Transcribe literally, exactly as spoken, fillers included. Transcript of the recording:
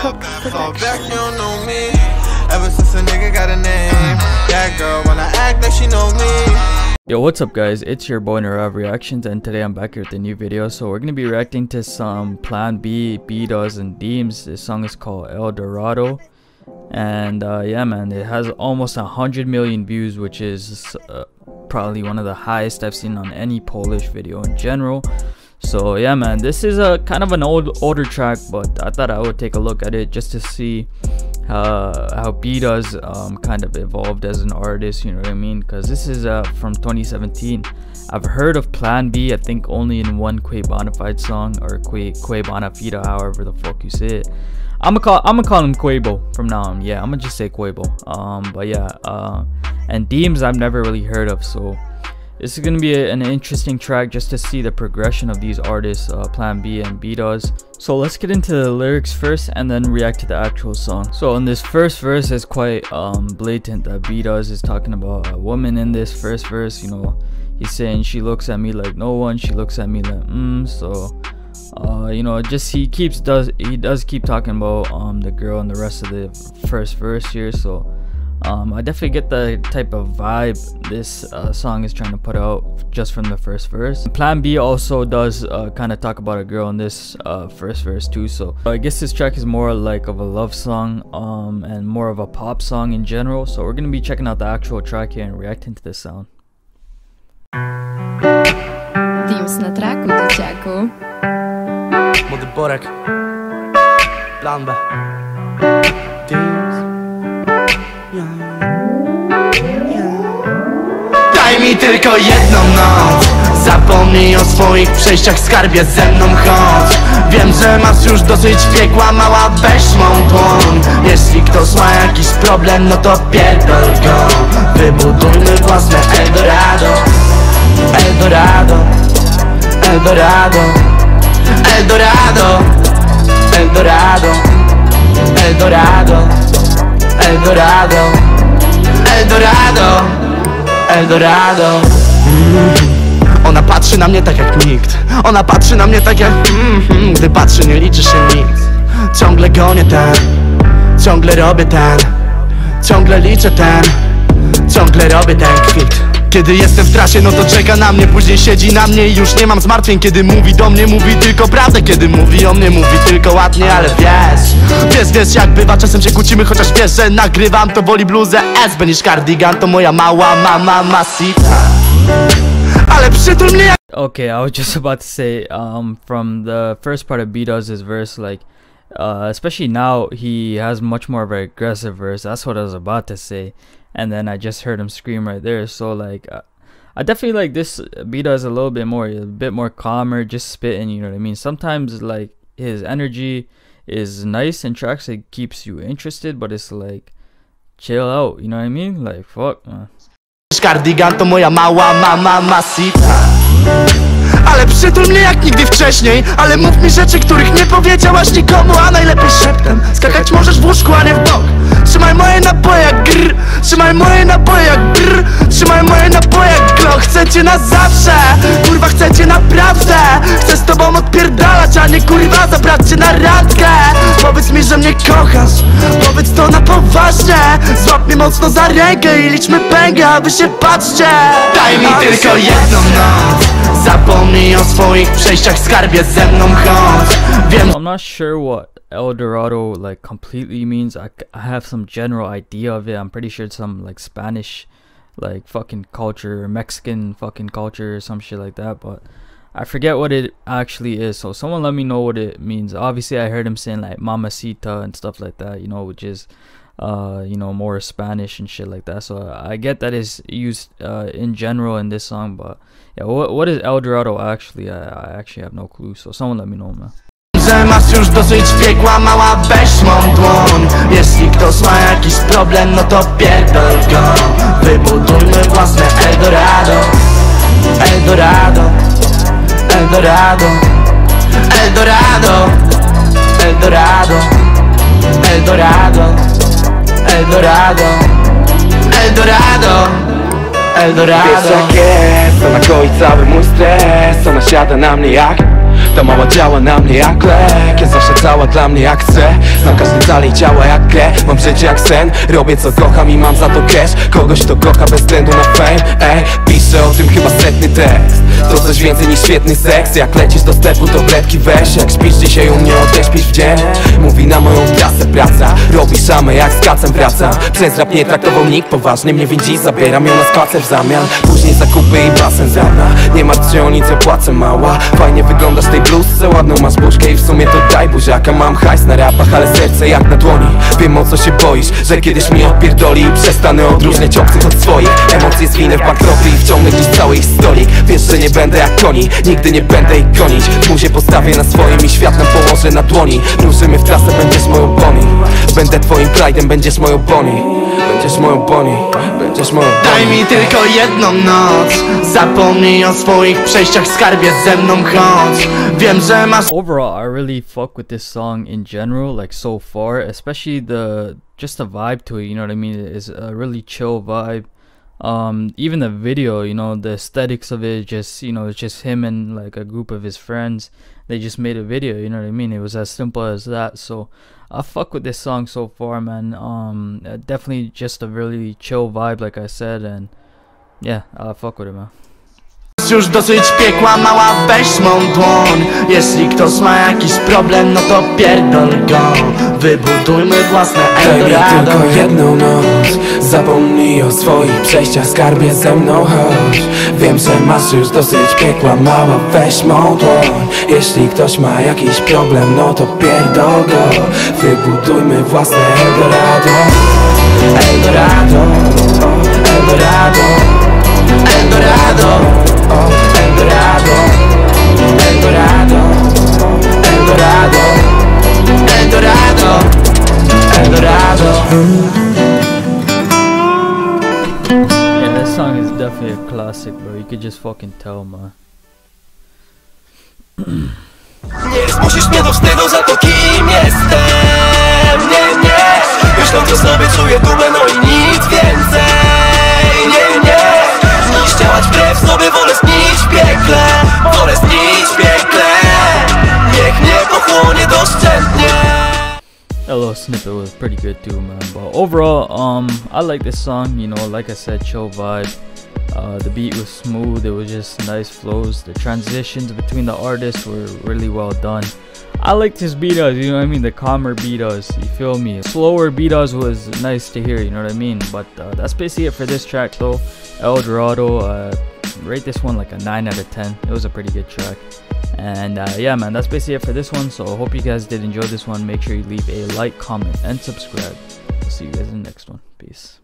Cook Production. You don't know me. Ever since a nigga got a name, that girl wanna act like she know me. Yo, what's up guys, it's your boy Nirav Reactions, and today I'm back here with a new video. So we're gonna be reacting to some PlanBe, Bedoes and Deemz. This song is called Eldorado, and uh, yeah man, it has almost a hundred million views, which is uh, probably one of the highest I've seen on any Polish video in general. So yeah man, this is a kind of an old older track, but I thought I would take a look at it just to see Uh, how Bedoes um, kind of evolved as an artist, you know what I mean? Because this is uh, from twenty seventeen. I've heard of PlanBe, I think only in one Quebonafide song, or Que Quebonafide, however the fuck you say it. I'm gonna call, I'm gonna call him Quebo from now on. Yeah, I'm gonna just say Quebo. Um, but yeah, uh, and Deemz I've never really heard of, so this is gonna be a, an interesting track just to see the progression of these artists, uh, PlanBe and Bedoes. So let's get into the lyrics first and then react to the actual song. So in this first verse, it's quite um, blatant that Bedoes is talking about a woman in this first verse. You know, he's saying she looks at me like no one, she looks at me like mm. So, uh, you know, just he keeps does he does keep talking about um the girl in the rest of the first verse here. So, um, I definitely get the type of vibe this uh, song is trying to put out just from the first verse. PlanBe also does uh, kind of talk about a girl in this uh, first verse too, so I guess this track is more like of a love song um, and more of a pop song in general. So we're gonna be checking out the actual track here and reacting to this sound. Deemz na traku, dzieciaku. Młody Borek, PlanBe, Deemz. Daj mi tylko jedną noc, zapomnij o swoich przejściach, skarbie ze mną chodź. Wiem, że masz już dosyć piekła, mała, weź mą dłoń. Jeśli ktoś ma jakiś problem, no to pierdol go. Wybudujmy własne Eldorado, Eldorado, Eldorado, Eldorado, Eldorado, Eldorado, Eldorado, Eldorado, Eldorado. Mm. Ona patrzy na mnie tak jak nikt. Ona patrzy na mnie tak jak mm -hmm. Gdy patrzy, nie liczy się nic. Ciągle gonię ten, ciągle robię ten, ciągle liczę ten, ciągle robię ten kwit. Kiedy jestem w trasie, no to czeka na mnie, później siedzi na mnie i już nie mam zmartwień. Kiedy mówi do mnie, mówi tylko prawdę. Kiedy mówi o mnie, mówi tylko ładnie, ale wiesz, Wiesz, wiesz jak bywa, czasem się kłócimy, chociaż wiesz, że nagrywam, to woli bluzę S B niż cardigan, to moja mała mama masita. Ale przytul mnie. Okay, I was just about to say, um, from the first part of Bedoes' verse, like, uh, especially now, he has much more of an aggressive verse. That's what I was about to say. And then I just heard him scream right there. So like, uh, I definitely like this Bedoes a little bit more, a bit more calmer, just spitting. You know what I mean? Sometimes like his energy is nice and tracks that keeps you interested, but it's like, chill out. You know what I mean? Like fuck. Man. Ale przytul mnie jak nigdy wcześniej, ale mów mi rzeczy, których nie powiedziałaś nikomu, a najlepiej szeptem. Skakać możesz w łóżku, a nie w bok. Trzymaj moje naboje jak grr, trzymaj moje naboje jak grr, trzymaj moje naboje jak gro. Chcę cię na zawsze, kurwa chcę cię naprawdę. Chcę z tobą odpierdalać, a nie kurwa zabrać cię na randkę. Powiedz mi, że mnie kochasz, powiedz to na poważnie. Złap mnie mocno za rękę i liczmy pęgę, a wy się patrzcie. Daj mi tylko jedną noc, zapomnij o swoich przejściach, skarbie ze mną chodź. Wiem. I'm not sure what Eldorado like completely means. I, I have some general idea of it. I'm pretty sure it's some like Spanish like fucking culture, Mexican fucking culture or some shit like that, but I forget what it actually is. So someone let me know what it means. Obviously I heard him saying like mamacita and stuff like that, you know, which is uh you know, more Spanish and shit like that. So I get that is used uh in general in this song, but yeah, what, what is Eldorado actually? I, I actually have no clue, so someone let me know, man. Że masz już dosyć piekła, mała, weź mą dłoń. Jeśli ktoś ma jakiś problem, no to pierdol go. Wybudujmy własne Eldorado, Eldorado, Eldorado, Eldorado, Eldorado, Eldorado, Eldorado, Eldorado, Eldorado. Wiesz jak jest, ona koi cały mój stres. Ona siada na mnie jak Ta mała działa na mnie jak lek, jest zawsze cała dla mnie jak chce. Znam każdy dalej działa jak grę, mam życie jak sen. Robię co kocham i mam za to cash. Kogoś to kocha bez względu na fame. Ej, piszę o tym chyba setny tekst. To coś więcej niż świetny seks. Jak lecisz do sklepu to bredki weź. Jak śpisz dzisiaj u mnie odeśpisz w dzień. Mówi na moją pracę praca. Robi szamę jak z kacem wracam. Przez rap nie traktował nikt poważnie. Mnie widzi, zabieram ją na spacer w zamian. Później zakupy i basen zana. Nie martw się o nic, płacę mała. Fajnie wyglądasz tej bluzce, ładną masz buźkę i w sumie to daj buziaka. Mam hajs na rapach, ale serce jak na dłoni. Wiem o co się boisz, że kiedyś mi odpierdoli i przestanę odróżniać obcych od swoich. Emocje zwinę w bankropie i wciągnę dziś cały ich stolik. Wiesz, że nie będę jak koni, nigdy nie będę ich gonić. W muzie postawię na swoim i świat nam położę na dłoni. Ruszymy w trasę, będziesz moją Bonnie. Będę twoim pride'em, będziesz moją Bonnie. Będziesz moją Bonnie, będziesz moją Bonnie. Daj mi tylko jedną noc, zapomnij o swoich przejściach, skarbie ze mną chodź. Wiem, że masz... Overall, I really fuck with this song in general, like so far. Especially the, just the vibe to it, you know what I mean? It's a really chill vibe. Um even the video, you know, the aesthetics of it, just, you know, it's just him and like a group of his friends. They just made a video, you know what I mean? It was as simple as that. So I fuck with this song so far, man. Um definitely just a really chill vibe, like I said, and yeah, I fuck with it, man. Już dosyć piekła, mała, weź mą dłoń. Jeśli ktoś ma jakiś problem, no to pierdol go. Wybudujmy własne Eldorado. Tylko jedną noc, zapomnij o swoich przejściach, skarbie ze mną chodź. Wiem, że masz już dosyć piekła, mała, weź mą dłoń. Jeśli ktoś ma jakiś problem, no to pierdol go. Wybudujmy własne Eldorado. Eldorado, Eldorado, Eldorado. Eldorado, Eldorado, Eldorado, Eldorado, Eldorado. Yeah, that song is definitely a classic, bro. You could just fucking tell, man. Nie zmusisz mnie do wstydu za to, kim jestem. Nie, nie. Myślę, że sobie czuję dumę, no i nic więcej. Nie, nie. Zniszczać wbrew sobie wolę znić piekle, wolę znić piekle. Niech mnie pochłonie doszczętnie. That little snippet was pretty good too, man. But overall, um, I like this song. You know, like I said, chill vibe. Uh, the beat was smooth. It was just nice flows. The transitions between the artists were really well done. I liked his Bedoes, you know what I mean? The calmer Bedoes, you feel me? Slower Bedoes was nice to hear, you know what I mean? But uh, that's basically it for this track though. Eldorado, uh, rate this one like a nine out of ten. It was a pretty good track. And uh, yeah, man, that's basically it for this one. So I hope you guys did enjoy this one. Make sure you leave a like, comment, and subscribe. I'll see you guys in the next one. Peace.